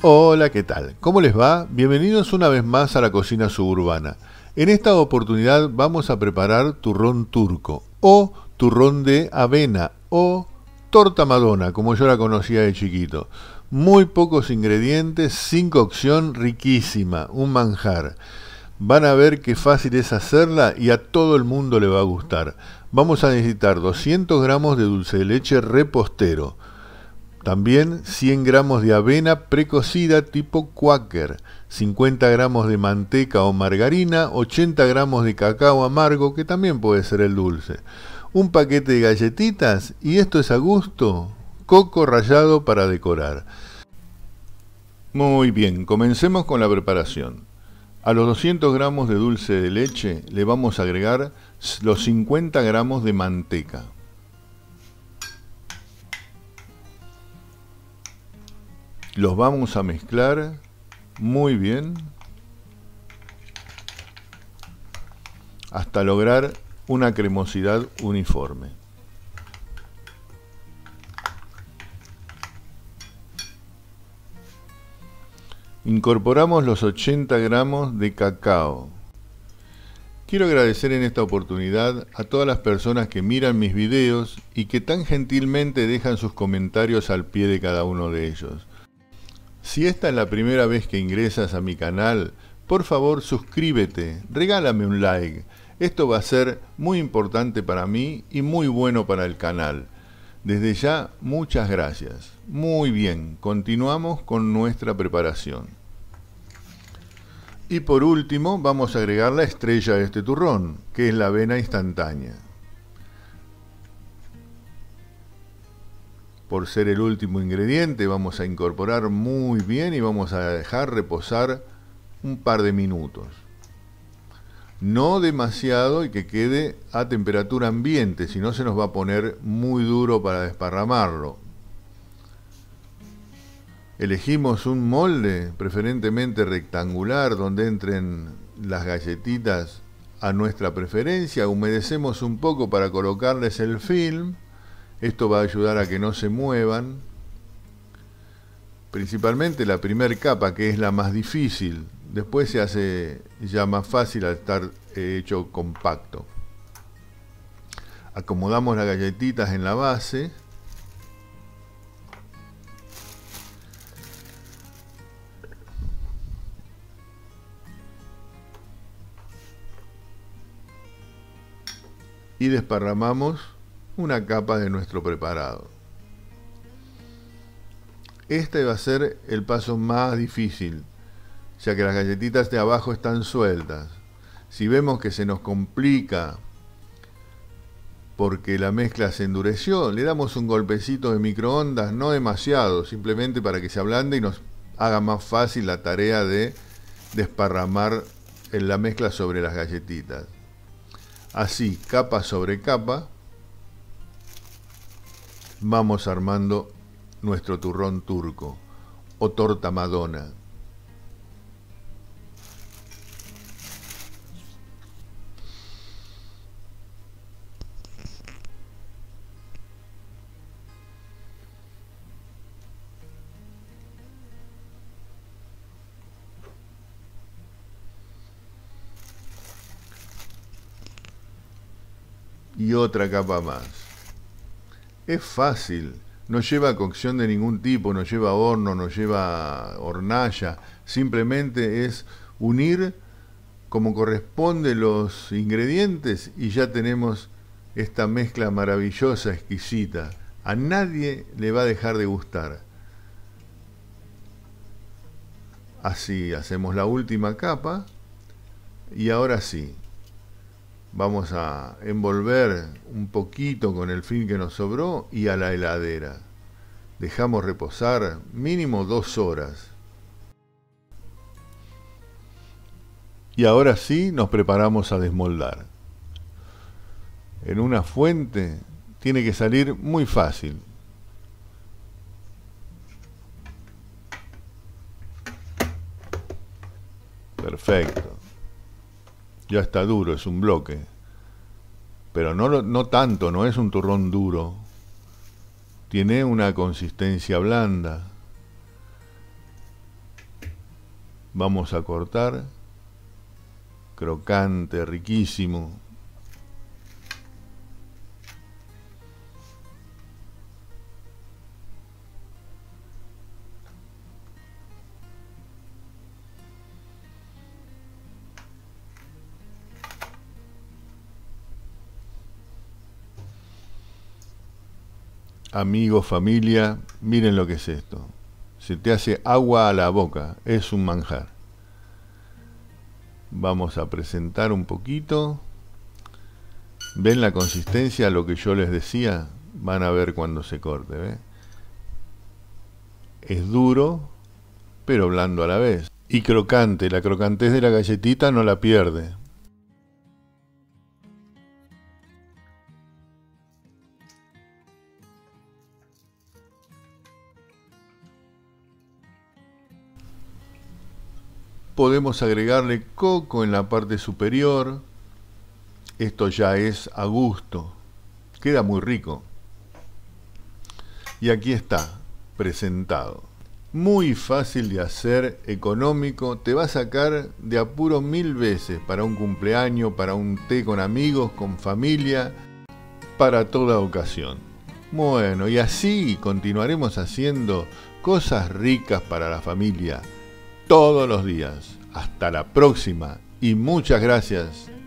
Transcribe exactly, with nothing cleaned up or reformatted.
Hola, ¿qué tal? ¿Cómo les va? Bienvenidos una vez más a la cocina suburbana. En esta oportunidad vamos a preparar turrón turco, o turrón de avena, o torta Madonna, como yo la conocía de chiquito. Muy pocos ingredientes, sin cocción, riquísima, un manjar. Van a ver qué fácil es hacerla y a todo el mundo le va a gustar. Vamos a necesitar doscientos gramos de dulce de leche repostero. También cien gramos de avena precocida tipo Quaker, cincuenta gramos de manteca o margarina, ochenta gramos de cacao amargo, que también puede ser el dulce, un paquete de galletitas y, esto es a gusto, coco rallado para decorar. Muy bien, comencemos con la preparación. A los doscientos gramos de dulce de leche le vamos a agregar los cincuenta gramos de manteca. Los vamos a mezclar muy bien hasta lograr una cremosidad uniforme. Incorporamos los ochenta gramos de cacao. Quiero agradecer en esta oportunidad a todas las personas que miran mis videos y que tan gentilmente dejan sus comentarios al pie de cada uno de ellos. Si esta es la primera vez que ingresas a mi canal, por favor suscríbete, regálame un like. Esto va a ser muy importante para mí y muy bueno para el canal. Desde ya, muchas gracias. Muy bien, continuamos con nuestra preparación. Y por último, vamos a agregar la estrella de este turrón, que es la avena instantánea. Por ser el último ingrediente, vamos a incorporar muy bien y vamos a dejar reposar un par de minutos. No demasiado y que quede a temperatura ambiente, si no se nos va a poner muy duro para desparramarlo. Elegimos un molde, preferentemente rectangular, donde entren las galletitas a nuestra preferencia. Humedecemos un poco para colocarles el film. Esto va a ayudar a que no se muevan. Principalmente la primera capa, que es la más difícil. Después se hace ya más fácil al estar hecho compacto. Acomodamos las galletitas en la base. Y desparramamos una capa de nuestro preparado. Este va a ser el paso más difícil, ya que las galletitas de abajo están sueltas. Si vemos que se nos complica porque la mezcla se endureció, le damos un golpecito de microondas, no demasiado, simplemente para que se ablande y nos haga más fácil la tarea de desparramar la mezcla sobre las galletitas. Así, capa sobre capa, vamos armando nuestro turrón turco o torta Madonna. Y otra capa más. Es fácil, no lleva cocción de ningún tipo, no lleva horno, no lleva hornalla, simplemente es unir como corresponde los ingredientes y ya tenemos esta mezcla maravillosa, exquisita. A nadie le va a dejar de gustar. Así, hacemos la última capa y ahora sí. Vamos a envolver un poquito con el film que nos sobró y a la heladera. Dejamos reposar mínimo dos horas. Y ahora sí nos preparamos a desmoldar. En una fuente tiene que salir muy fácil. Perfecto. Ya está duro, es un bloque. Pero no, no tanto, no es un turrón duro. Tiene una consistencia blanda. vamos a cortar, crocante, riquísimo. Amigos, familia, miren lo que es esto. Se te hace agua a la boca, es un manjar. Vamos a presentar un poquito. ¿Ven la consistencia? Lo que yo les decía, van a ver cuando se corte, ¿ve? Es duro, pero blando a la vez. Y crocante, la crocantez de la galletita no la pierde. Podemos agregarle coco en la parte superior. Esto ya es a gusto. Queda muy rico. Y aquí está, presentado. Muy fácil de hacer, económico. Te va a sacar de apuro mil veces para un cumpleaños, para un té con amigos, con familia, para toda ocasión. Bueno, y así continuaremos haciendo cosas ricas para la familia. Todos los días. Hasta la próxima y muchas gracias.